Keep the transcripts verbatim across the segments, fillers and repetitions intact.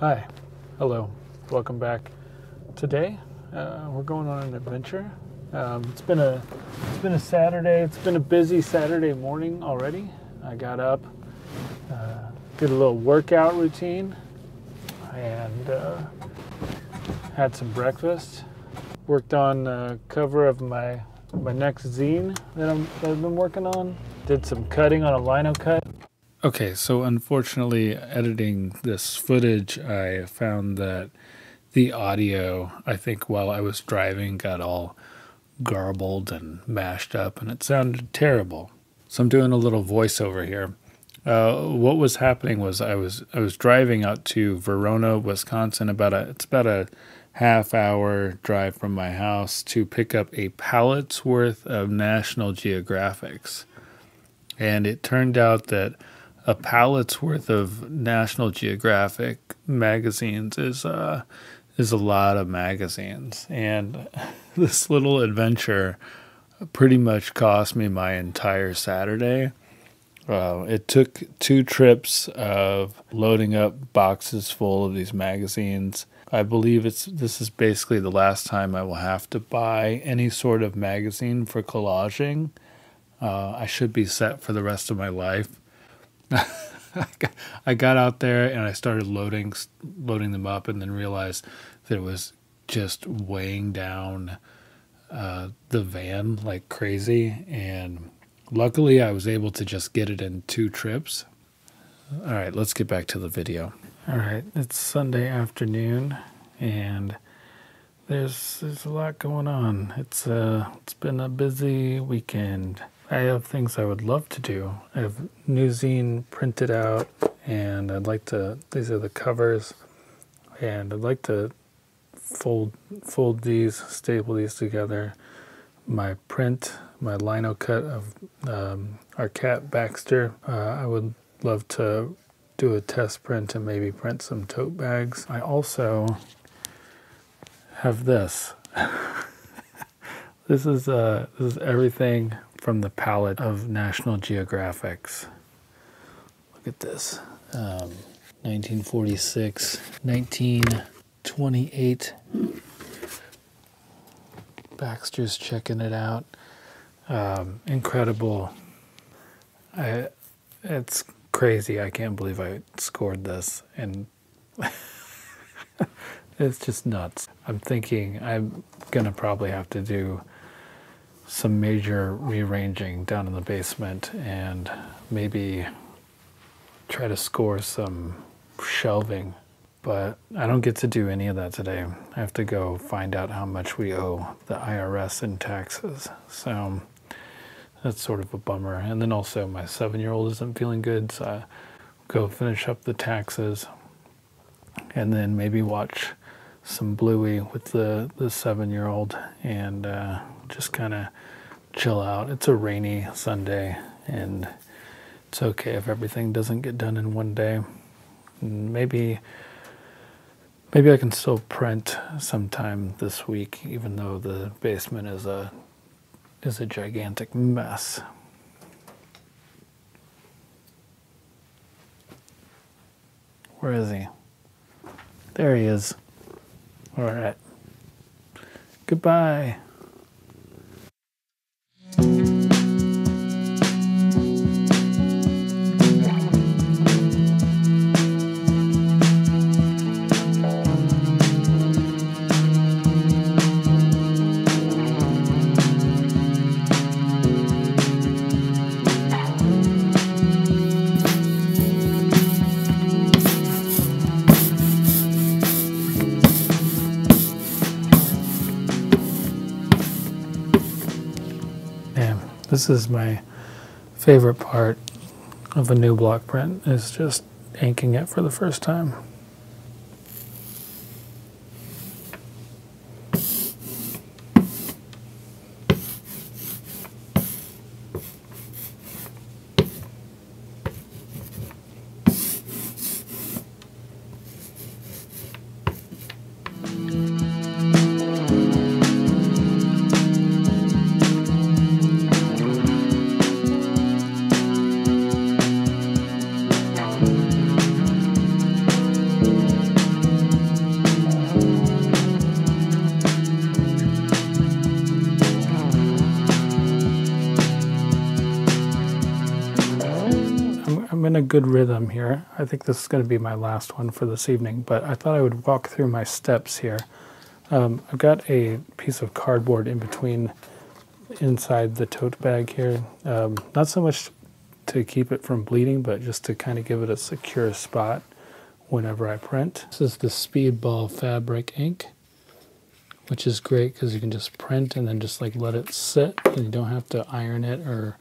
Hi, hello, welcome back. Today uh, we're going on an adventure. Um, it's been a it's been a Saturday. It's been a busy Saturday morning already. I got up, uh, did a little workout routine, and uh, had some breakfast. Worked on a cover of my my next zine that, I'm, that I've been working on. Did some cutting on a lino cut. Okay, so unfortunately, editing this footage, I found that the audio, I think while I was driving, got all garbled and mashed up, and it sounded terrible. So I'm doing a little voiceover here. Uh, what was happening was I was I was driving out to Verona, Wisconsin. About a it's about a half hour drive from my house to pick up a pallet's worth of National Geographics, and it turned out that a pallet's worth of National Geographic magazines is uh, is a lot of magazines, and this little adventure pretty much cost me my entire Saturday. Uh, it took two trips of loading up boxes full of these magazines. I believe it's this is basically the last time I will have to buy any sort of magazine for collaging. Uh, I should be set for the rest of my life. I got out there and I started loading loading them up, and then realized that it was just weighing down uh, the van like crazy. And luckily, I was able to just get it in two trips. All right, let's get back to the video. All right, it's Sunday afternoon, and there's there's a lot going on. It's uh it's been a busy weekend. I have things I would love to do. I have new zine printed out, and I'd like to, these are the covers, and I'd like to fold fold these, staple these together. My print, my lino cut of um, our cat Baxter, uh, I would love to do a test print and maybe print some tote bags. I also have this. This is, uh, this is everything from the palette of National Geographics. Look at this, um, nineteen forty-six, nineteen twenty-eight. Baxter's checking it out. Um, incredible. I, it's crazy. I can't believe I scored this, and it's just nuts. I'm thinking I'm gonna probably have to do some major rearranging down in the basement, and maybe try to score some shelving. But I don't get to do any of that today. I have to go find out how much we owe the I R S in taxes. So that's sort of a bummer. And then also my seven-year-old isn't feeling good, so I'll go finish up the taxes and then maybe watch some Bluey with the, the seven-year-old, and uh, just kind of chill out. It's a rainy Sunday, and it's okay if everything doesn't get done in one day. Maybe maybe I can still print sometime this week, even though the basement is a is a gigantic mess. Where is he? There he is. All right. Goodbye. This is my favorite part of a new block print, is just inking it for the first time. in a good rhythm here. I think this is going to be my last one for this evening, but I thought I would walk through my steps here. Um, I've got a piece of cardboard in between inside the tote bag here. Um, not so much to keep it from bleeding, but just to kind of give it a secure spot whenever I print. This is the Speedball fabric ink, which is great because you can just print and then just like let it sit and you don't have to iron it or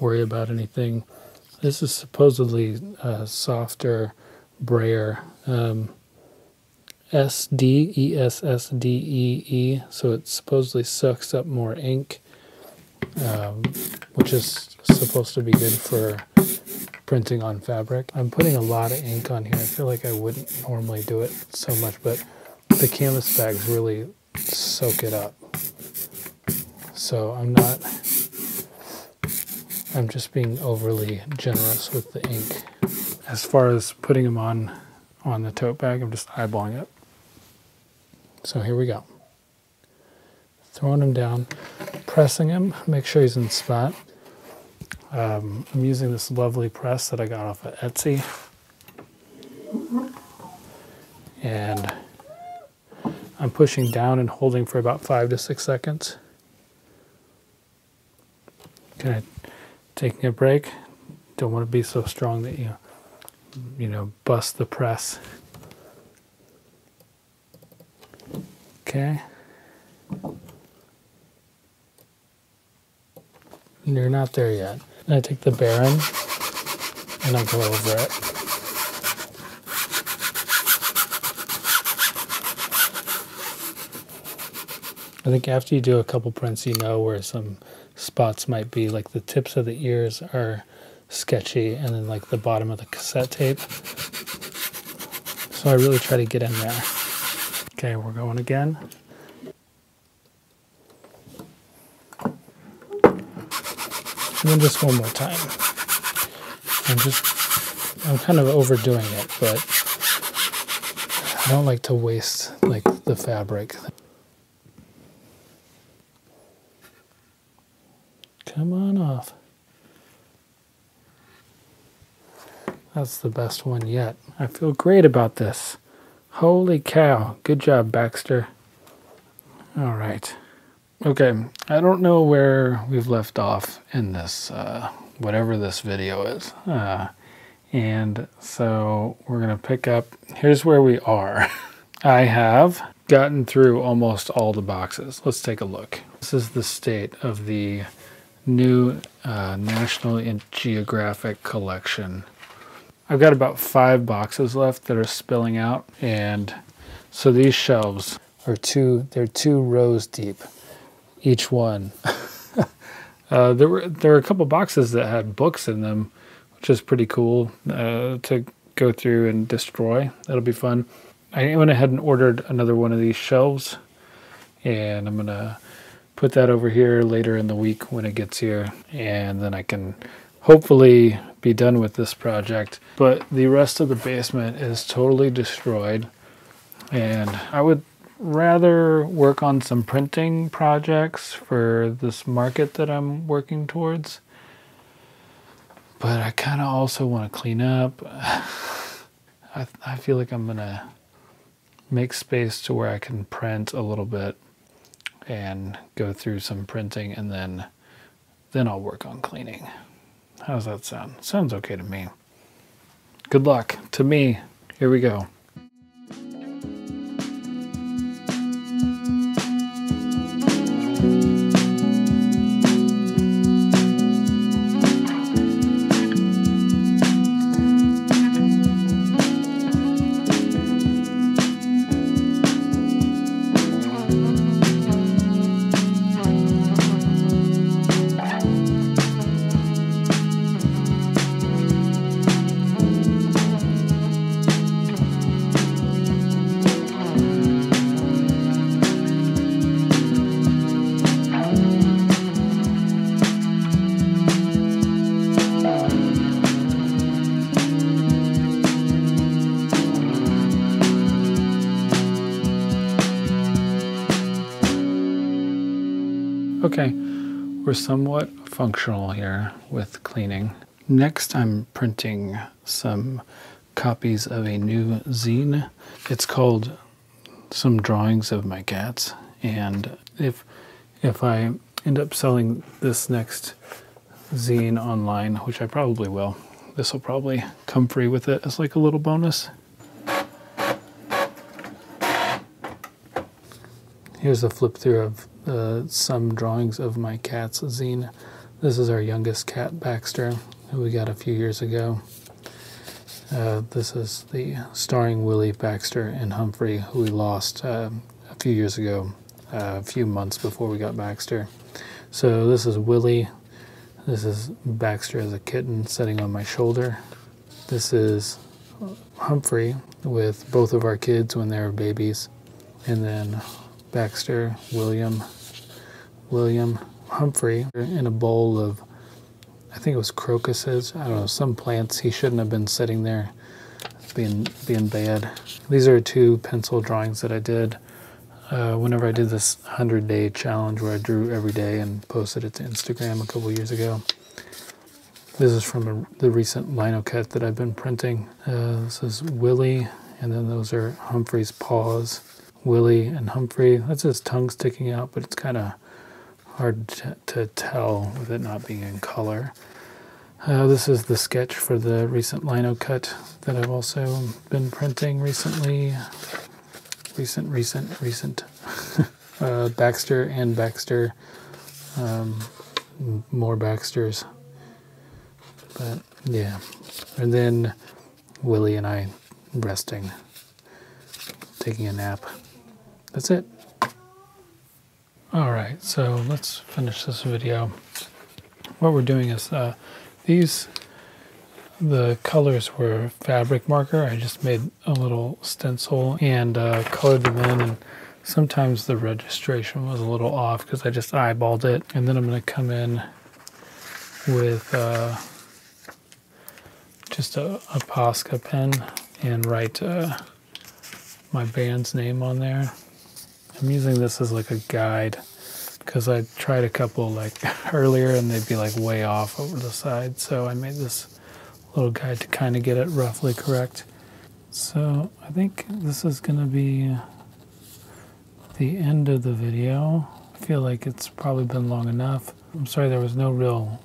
worry about anything. This is supposedly a softer brayer, um, S D E S S D E E, so it supposedly sucks up more ink, um, which is supposed to be good for printing on fabric. I'm putting a lot of ink on here. I feel like I wouldn't normally do it so much, but the canvas bags really soak it up. So I'm not... I'm just being overly generous with the ink. As far as putting them on on the tote bag, I'm just eyeballing it. So here we go. Throwing him down, pressing him, make sure he's in spot. Um, I'm using this lovely press that I got off of Etsy. And I'm pushing down and holding for about five to six seconds. Okay. Taking a break, don't want to be so strong that you, you know, bust the press. Okay. And you're not there yet. And I take the Baron and I go over it. I think after you do a couple prints, you know where some spots might be. Like the tips of the ears are sketchy, and then like the bottom of the cassette tape. So I really try to get in there. Okay, we're going again. And then just one more time. I'm just, I'm kind of overdoing it, but I don't like to waste like the fabric. Come on off. That's the best one yet. I feel great about this. Holy cow. Good job, Baxter. All right. Okay. I don't know where we've left off in this, uh, whatever this video is. Uh, and so we're going to pick up. Here's where we are. I have gotten through almost all the boxes. Let's take a look. This is the state of the new uh, National Geographic collection. I've got about five boxes left that are spilling out, and so these shelves are two, they're two rows deep, each one. uh, there were there were a couple boxes that had books in them, which is pretty cool uh, to go through and destroy. That'll be fun. I went ahead and ordered another one of these shelves, and I'm gonna put that over here later in the week when it gets here, and then I can hopefully be done with this project. But the rest of the basement is totally destroyed, and I would rather work on some printing projects for this market that I'm working towards, but I kind of also want to clean up. I, I feel like I'm gonna make space to where I can print a little bit and go through some printing, and then then I'll work on cleaning. How's that sound? Sounds okay to me. Good luck to me. Here we go. Okay, we're somewhat functional here with cleaning. Next, I'm printing some copies of a new zine. It's called Some Drawings of My Cats, and if if I end up selling this next zine online, which I probably will, this will probably come free with it as like a little bonus. Here's a flip through of uh, Some Drawings of My Cats zine. This is our youngest cat, Baxter, who we got a few years ago. Uh, this is the starring Willie, Baxter, and Humphrey, who we lost uh, a few years ago, uh, a few months before we got Baxter. So this is Willie. This is Baxter as a kitten sitting on my shoulder. This is Humphrey with both of our kids when they were babies. And then Baxter, William, William, Humphrey in a bowl of, I think it was crocuses, I don't know, some plants. He shouldn't have been sitting there being, being bad. These are two pencil drawings that I did uh, whenever I did this hundred day challenge where I drew every day and posted it to Instagram a couple years ago. This is from a, the recent lino cut that I've been printing. Uh, this is Willie, and then those are Humphrey's paws. Willie and Humphrey, that's his tongue sticking out, but it's kind of hard to, to tell with it not being in color. Uh, this is the sketch for the recent lino cut that I've also been printing recently. Recent, recent, recent. uh, Baxter and Baxter. Um, more Baxters. But yeah. And then Willie and I resting, taking a nap. That's it. All right, so let's finish this video. What we're doing is uh, these, the colors were fabric marker. I just made a little stencil and uh, colored them in. And sometimes the registration was a little off because I just eyeballed it. And then I'm going to come in with uh, just a, a Posca pen and write uh, my band's name on there. I'm using this as like a guide because I tried a couple like earlier and they'd be like way off over the side. So I made this little guide to kind of get it roughly correct. So I think this is going to be the end of the video. I feel like it's probably been long enough. I'm sorry there was no real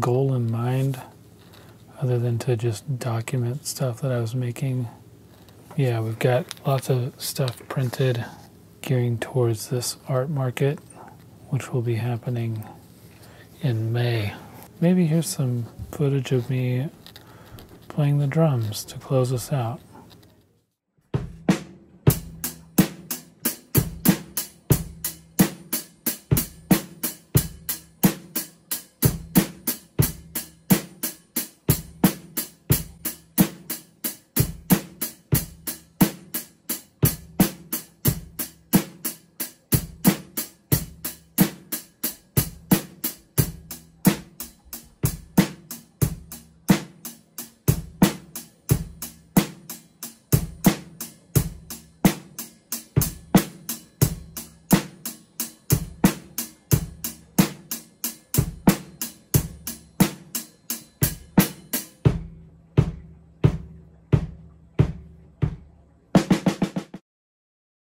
goal in mind other than to just document stuff that I was making. Yeah, we've got lots of stuff printed, gearing towards this art market, which will be happening in May. Maybe here's some footage of me playing the drums to close us out.